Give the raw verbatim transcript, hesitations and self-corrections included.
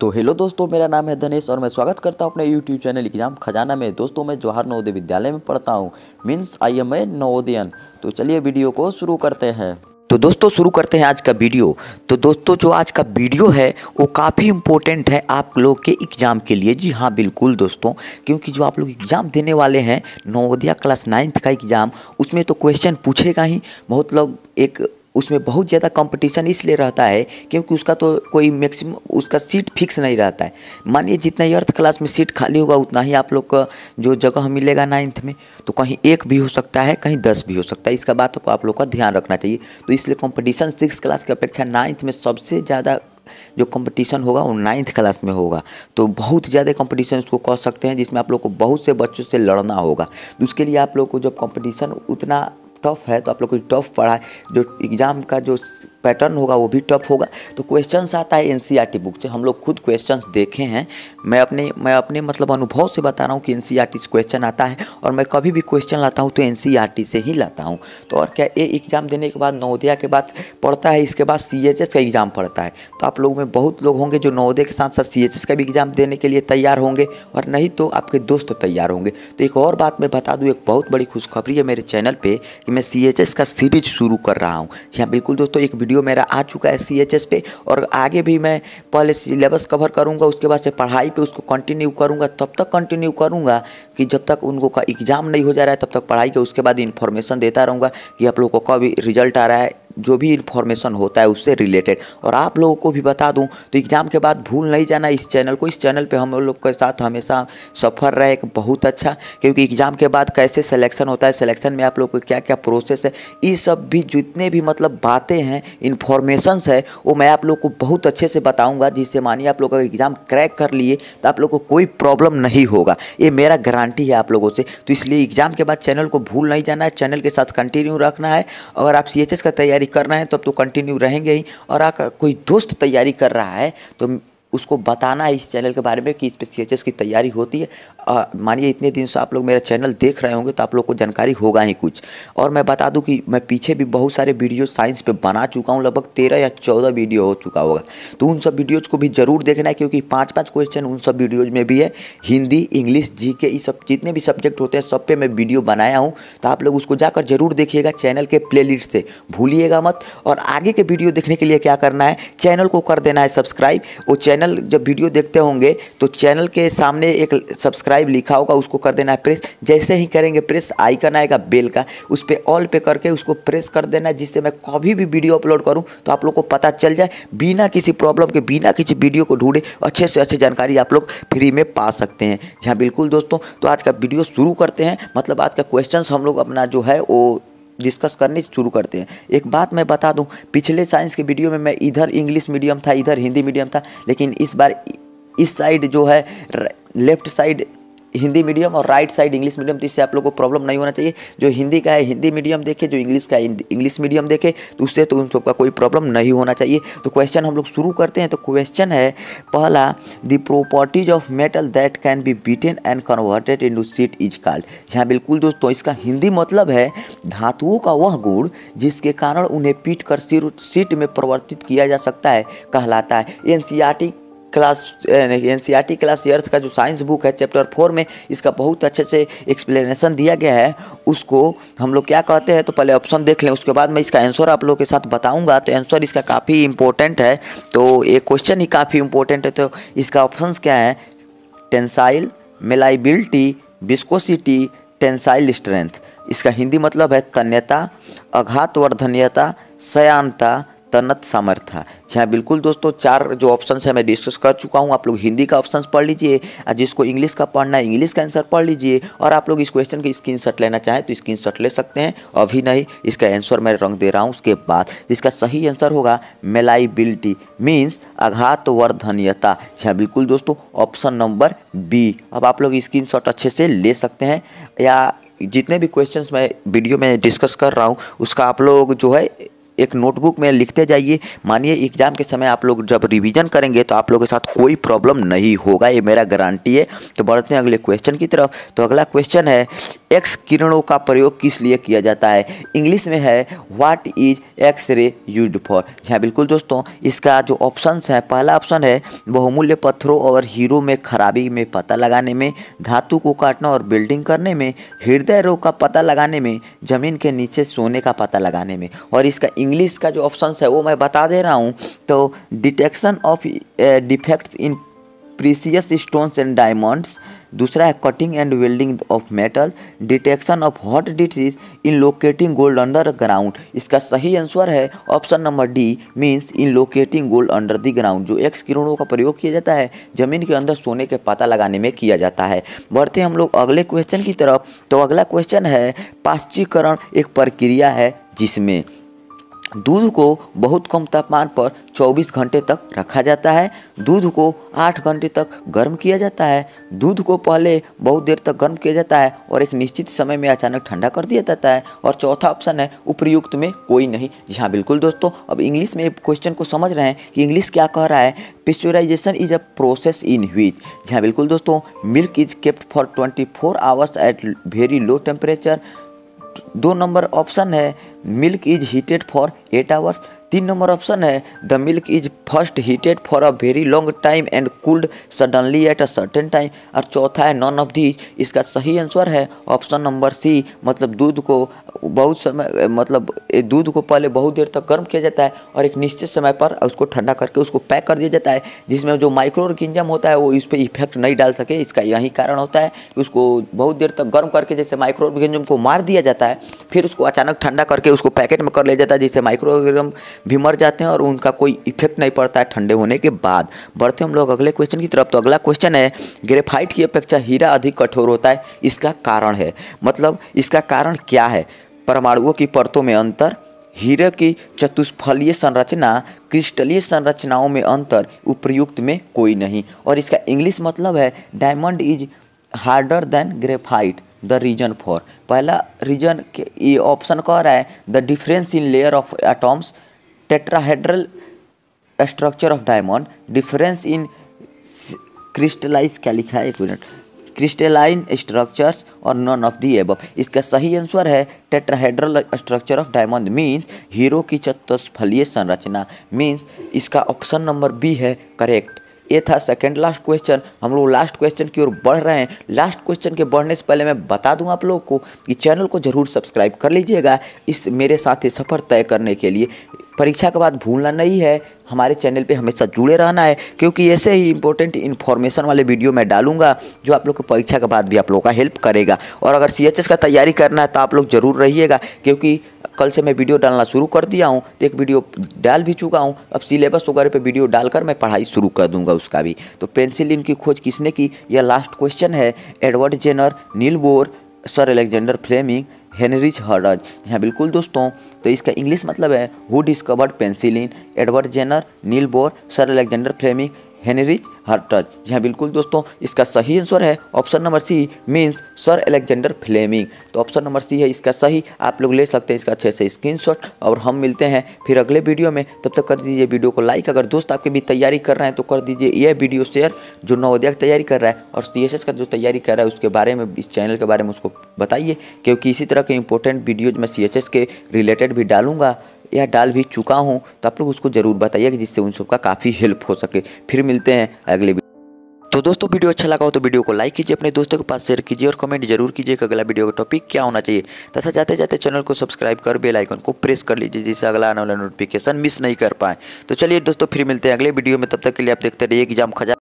तो हेलो दोस्तों, मेरा नाम है धनेश और मैं स्वागत करता हूं अपने यूट्यूब चैनल एग्जाम खजाना में। दोस्तों मैं जवाहर नवोदय विद्यालय में पढ़ता हूं, means I am a Navodayan. तो चलिए वीडियो को शुरू करते हैं। तो दोस्तों शुरू करते हैं आज का वीडियो। तो दोस्तों जो आज का वीडियो है वो काफ़ी इम्पोर्टेंट है आप लोग के एग्ज़ाम के लिए। जी हाँ बिल्कुल दोस्तों, क्योंकि जो आप लोग एग्ज़ाम देने वाले हैं नवोदया क्लास नाइन्थ का एग्ज़ाम, उसमें तो क्वेश्चन पूछेगा ही। बहुत लोग एक उसमें बहुत ज़्यादा कंपटीशन इसलिए रहता है क्योंकि उसका तो कोई मैक्सिमम उसका सीट फिक्स नहीं रहता है। मानिए जितना एर्थ क्लास में सीट खाली होगा उतना ही आप लोग का जो जगह मिलेगा नाइन्थ में, तो कहीं एक भी हो सकता है, कहीं दस भी हो सकता है। इसका बात को आप लोग का ध्यान रखना चाहिए। तो इसलिए कंपटीशन सिक्स क्लास की अपेक्षा नाइन्थ में सबसे ज़्यादा जो कंपटीशन होगा वो नाइन्थ क्लास में होगा। तो बहुत ज़्यादा कंपटीशन उसको कह सकते हैं, जिसमें आप लोग को बहुत से बच्चों से लड़ना होगा। उसके लिए आप लोग को जब कंपटीशन उतना टफ है तो आप लोग को टफ पढ़ा जो एग्ज़ाम का जो पैटर्न होगा वो भी टफ होगा। तो क्वेश्चंस आता है एनसीईआरटी बुक से, हम लोग खुद क्वेश्चंस देखे हैं। मैं अपने मैं अपने मतलब अनुभव से बता रहा हूँ कि एनसीईआरटी से क्वेश्चन आता है और मैं कभी भी क्वेश्चन लाता हूँ तो एनसीईआरटी से ही लाता हूँ। तो और क्या, ये एग्ज़ाम देने के बाद नवोदया के बाद पढ़ता है, इसके बाद सीएचएस का एग्ज़ाम पढ़ता है। तो आप लोग में बहुत लोग होंगे जो नवोदया के साथ साथ सीएचएस का भी एग्ज़ाम देने के लिए तैयार होंगे, और नहीं तो आपके दोस्त तैयार होंगे। तो एक और बात मैं बता दूँ, एक बहुत बड़ी खुशखबरी है मेरे चैनल पर कि मैं सीएचएस का सीरीज शुरू कर रहा हूँ। जी हाँ बिल्कुल दोस्तों, एक वीडियो मेरा आ चुका है सीएचएस पे, और आगे भी मैं पहले सिलेबस कवर करूँगा, उसके बाद से पढ़ाई पे उसको कंटिन्यू करूँगा। तब तक कंटिन्यू करूँगा कि जब तक उनको का एग्ज़ाम नहीं हो जा रहा है तब तक पढ़ाई के, उसके बाद इन्फॉर्मेशन देता रहूँगा कि आप लोगों का भी रिजल्ट आ रहा है, जो भी इन्फॉर्मेशन होता है उससे रिलेटेड। और आप लोगों को भी बता दूं तो एग्ज़ाम के बाद भूल नहीं जाना इस चैनल को। इस चैनल पे हम लोग के साथ हमेशा सफ़र रहे एक बहुत अच्छा, क्योंकि एग्ज़ाम के बाद कैसे सिलेक्शन होता है, सिलेक्शन में आप लोग को क्या क्या प्रोसेस है, ये सब भी जितने भी मतलब बातें हैं, इन्फॉर्मेशंस है, वो मैं आप लोग को बहुत अच्छे से बताऊँगा, जिससे मानिए आप लोग अगर एग्ज़ाम क्रैक कर लिए तो आप लोग को कोई प्रॉब्लम नहीं होगा। ये मेरा गारंटी है आप लोगों से। तो इसलिए एग्ज़ाम के बाद चैनल को भूल नहीं जाना है, चैनल के साथ कंटिन्यू रखना है। अगर आप सी एच एस का तैयारी करना है तब तो कंटिन्यू रहेंगे ही, और अगर कोई दोस्त तैयारी कर रहा है तो उसको बताना है इस चैनल के बारे में कि इस पर सी एच एस की तैयारी होती है। मानिए इतने दिन से आप लोग मेरा चैनल देख रहे होंगे तो आप लोग को जानकारी होगा ही कुछ। और मैं बता दूं कि मैं पीछे भी बहुत सारे वीडियो साइंस पे बना चुका हूं, लगभग तेरह या चौदह वीडियो हो चुका होगा। तो उन सब वीडियोज़ को भी ज़रूर देखना है, क्योंकि पाँच पाँच क्वेश्चन उन सब वीडियोज़ में भी है। हिंदी, इंग्लिश, जी के, इस सब जितने भी सब्जेक्ट होते हैं सब पे मैं वीडियो बनाया हूँ। तो आप लोग उसको जाकर जरूर देखिएगा, चैनल के प्ले लिस्ट से भूलिएगा मत। और आगे के वीडियो देखने के लिए क्या करना है, चैनल को कर देना है सब्सक्राइब। वो चैनल जब वीडियो देखते होंगे तो चैनल के सामने एक सब्सक्राइब लिखा होगा, उसको कर देना है प्रेस। जैसे ही करेंगे प्रेस, आइकन आएगा बेल का, उस पर ऑल पे करके उसको प्रेस कर देना है, जिससे मैं कभी भी वीडियो अपलोड करूं तो आप लोग को पता चल जाए, बिना किसी प्रॉब्लम के, बिना किसी वीडियो को ढूंढे अच्छे से अच्छी जानकारी आप लोग फ्री में पा सकते हैं। जी हाँ बिल्कुल दोस्तों, तो आज का वीडियो शुरू करते हैं। मतलब आज का क्वेश्चन हम लोग अपना जो है वो डिस्कस करने शुरू करते हैं। एक बात मैं बता दूं, पिछले साइंस के वीडियो में मैं इधर इंग्लिश मीडियम था, इधर हिंदी मीडियम था, लेकिन इस बार इस साइड जो है लेफ्ट साइड हिंदी मीडियम और राइट साइड इंग्लिश मीडियम, तो इससे आप लोगों को प्रॉब्लम नहीं होना चाहिए। जो हिंदी का है हिंदी मीडियम देखे, जो इंग्लिश का है इंग्लिश मीडियम देखे, तो उससे तो उन सब का कोई प्रॉब्लम नहीं होना चाहिए। तो क्वेश्चन हम लोग शुरू करते हैं। तो क्वेश्चन है पहला, the properties of metal that can be beaten and converted into sheet is called. यहाँ बिल्कुल दोस्तों, इसका हिंदी मतलब है धातुओं का वह गुण जिसके कारण उन्हें पीट कर शीट में परिवर्तित किया जा सकता है कहलाता है। NCERT class NCERT class eighth का जो साइंस बुक है चैप्टर फोर में इसका बहुत अच्छे से एक्सप्लेनेशन दिया गया है, उसको हम लोग क्या कहते हैं। तो पहले ऑप्शन देख लें, उसके बाद मैं इसका आंसर आप लोगों के साथ बताऊंगा। तो आंसर इसका काफ़ी इंपॉर्टेंट है, तो ये क्वेश्चन ही काफ़ी इंपॉर्टेंट है। तो इसका ऑप्शंस क्या है, tensile, malleability, viscosity, tensile strength. इसका हिंदी मतलब है तन्यता, आघातवर्धन्यता, सयानता, तन्नत सामर्थ्य। जी हाँ बिल्कुल दोस्तों, चार जो ऑप्शंस है मैं डिस्कस कर चुका हूँ। आप लोग हिंदी का ऑप्शंस पढ़ लीजिए, और जिसको इंग्लिश का पढ़ना है इंग्लिश का आंसर पढ़ लीजिए। और आप लोग इस क्वेश्चन की स्क्रीनशॉट लेना चाहें तो स्क्रीनशॉट ले सकते हैं, अभी नहीं, इसका आंसर मैं रंग दे रहा हूँ उसके बाद। इसका सही आंसर होगा मेलाइबिलिटी, मीन्स आघातवर्धन्यता। जी हाँ बिल्कुल दोस्तों, ऑप्शन नंबर बी। अब आप लोग स्क्रीनशॉट अच्छे से ले सकते हैं, या जितने भी क्वेश्चंस मैं वीडियो में डिस्कस कर रहा हूँ उसका आप लोग जो है एक नोटबुक में लिखते जाइए। मानिए एग्जाम के समय आप लोग जब रिवीजन करेंगे तो आप लोगों के साथ कोई प्रॉब्लम नहीं होगा, ये मेरा गारंटी है। तो बढ़ते हैं अगले क्वेश्चन की तरफ। तो अगला क्वेश्चन है एक्स किरणों का प्रयोग किस लिए किया जाता है। इंग्लिश में है what is X ray used for. जी हाँ बिल्कुल दोस्तों, इसका जो ऑप्शंस है, पहला ऑप्शन है बहुमूल्य पत्थरों और हीरों में खराबी में पता लगाने में, धातु को काटना और बिल्डिंग करने में, हृदय रोग का पता लगाने में, जमीन के नीचे सोने का पता लगाने में। और इसका इंग्लिश का जो ऑप्शंस है वो मैं बता दे रहा हूँ, तो detection of defects in precious stones and diamonds, दूसरा है cutting and welding of metal, detection of hot disease in locating gold under ground. इसका सही आंसर है option number D, means in locating gold under the ground. जो X किरणों का प्रयोग किया जाता है जमीन के अंदर सोने के पता लगाने में किया जाता है। बढ़ते हम लोग अगले क्वेश्चन की तरफ। तो अगला क्वेश्चन है पाश्चीकरण एक प्रक्रिया है जिसमें दूध को बहुत कम तापमान पर चौबीस घंटे तक रखा जाता है, दूध को आठ घंटे तक गर्म किया जाता है, दूध को पहले बहुत देर तक गर्म किया जाता है और एक निश्चित समय में अचानक ठंडा कर दिया जाता है, और चौथा ऑप्शन है उपर्युक्त में कोई नहीं। जी हाँ बिल्कुल दोस्तों, अब इंग्लिश में क्वेश्चन को समझ रहे हैं कि इंग्लिश क्या कह रहा है, pasteurization is a process in which. जी हाँ बिल्कुल दोस्तों, milk is kept for twenty four hours at very low temperature. दो नंबर ऑप्शन है milk is heated for eight hours. तीन नंबर ऑप्शन है the milk is first heated for a very long time and cooled suddenly at a certain time. और चौथा है none of these. इसका सही आंसर है ऑप्शन नंबर सी, मतलब दूध को बहुत समय, मतलब दूध को पहले बहुत देर तक गर्म किया जाता है और एक निश्चित समय पर उसको ठंडा करके उसको पैक कर दिया जाता है, जिसमें जो माइक्रो ऑर्गेनिज्म होता है वो इस पर इफेक्ट नहीं डाल सके। इसका यही कारण होता है कि उसको बहुत देर तक गर्म करके जैसे माइक्रो ऑर्गेनिज्म को मार दिया जाता है, फिर उसको अचानक ठंडा करके उसको पैकेट में कर लिया जाता है, जिससे माइक्रो ऑर्गेनिज्म भी मर जाते हैं और उनका कोई इफेक्ट नहीं पड़ता है ठंडे होने के बाद। बढ़ते हम लोग अगले क्वेश्चन की तरफ। तो अगला क्वेश्चन है ग्रेफाइट की अपेक्षा हीरा अधिक कठोर होता है, इसका कारण है, मतलब इसका कारण क्या है। परमाणुओं की परतों में अंतर, हीरे की चतुष्फलीय संरचना, क्रिस्टलीय संरचनाओं में अंतर, उपर्युक्त में कोई नहीं। और इसका इंग्लिश मतलब है diamond is harder than graphite, the reason for. पहला रीजन ये ऑप्शन कह रहा है the difference in layer of atoms, tetrahedral structure of diamond, difference in crystallize, क्या लिखा है एक मिनट, क्रिस्टलाइन स्ट्रक्चर्स, और नॉन ऑफ दी एबव। इसका सही आंसर है tetrahedral structure of diamond, means हीरो की चतुष्फलीय संरचना, मीन्स इसका ऑप्शन नंबर बी है करेक्ट। ये था सेकेंड लास्ट क्वेश्चन। हम लोग लास्ट क्वेश्चन की ओर बढ़ रहे हैं। लास्ट क्वेश्चन के बढ़ने से पहले मैं बता दूं आप लोगों को कि चैनल को जरूर सब्सक्राइब कर लीजिएगा इस मेरे साथ ये सफ़र तय करने के लिए। परीक्षा के बाद भूलना नहीं है, हमारे चैनल पे हमेशा जुड़े रहना है, क्योंकि ऐसे ही इंपॉर्टेंट इन्फॉर्मेशन वाले वीडियो मैं डालूंगा जो आप लोग को परीक्षा के बाद भी आप लोगों का हेल्प करेगा। और अगर सी एच एस का तैयारी करना है तो आप लोग ज़रूर रहिएगा, क्योंकि कल से मैं वीडियो डालना शुरू कर दिया हूँ, तो एक वीडियो डाल भी चुका हूँ, अब सिलेबस वगैरह पे वीडियो डालकर मैं पढ़ाई शुरू कर दूंगा उसका भी। तो पेंसिलिन की खोज किसने की, यह लास्ट क्वेश्चन है। Edward Jenner, Niels Bohr, sir Alexander Fleming, Heinrich Hertz. जी हाँ बिल्कुल दोस्तों, तो इसका इंग्लिश मतलब है who discovered penicillin, Edward Jenner, Niels Bohr, sir Alexander Fleming, Heinrich Hertz. जी हाँ बिल्कुल दोस्तों, इसका सही आंसर है option number C, means sir Alexander Fleming. तो ऑप्शन नंबर सी है इसका सही, आप लोग ले सकते हैं इसका अच्छे से स्क्रीनशॉट। और हम मिलते हैं फिर अगले वीडियो में, तब तक कर दीजिए वीडियो को लाइक। अगर दोस्त आपके भी तैयारी कर रहे हैं तो कर दीजिए यह वीडियो शेयर, जो नवोदया की तैयारी कर रहा है और सी एस एस का जो तैयारी कर रहा है उसके बारे में, इस चैनल के बारे में उसको बताइए, क्योंकि इसी तरह के इंपॉर्टेंट वीडियोज मैं सी एच एस के रिलेटेड भी डालूंगा या डाल भी चुका हूँ, तो आप लोग उसको ज़रूर बताइए जिससे उन सबका काफ़ी हेल्प हो सके। फिर मिलते हैं अगले वीडियो। तो दोस्तों वीडियो अच्छा लगा हो तो वीडियो को लाइक कीजिए, अपने दोस्तों के पास शेयर कीजिए और कमेंट जरूर कीजिए कि अगला वीडियो का टॉपिक क्या होना चाहिए। तथा जाते जाते चैनल को सब्सक्राइब कर बेल आइकन को प्रेस कर लीजिए, जिससे अगला आने वाला नोटिफिकेशन मिस नहीं कर पाए। तो चलिए दोस्तों, फिर मिलते हैं अगले वीडियो में, तब तक के लिए आप देखते रहिए एग्जाम खजाना।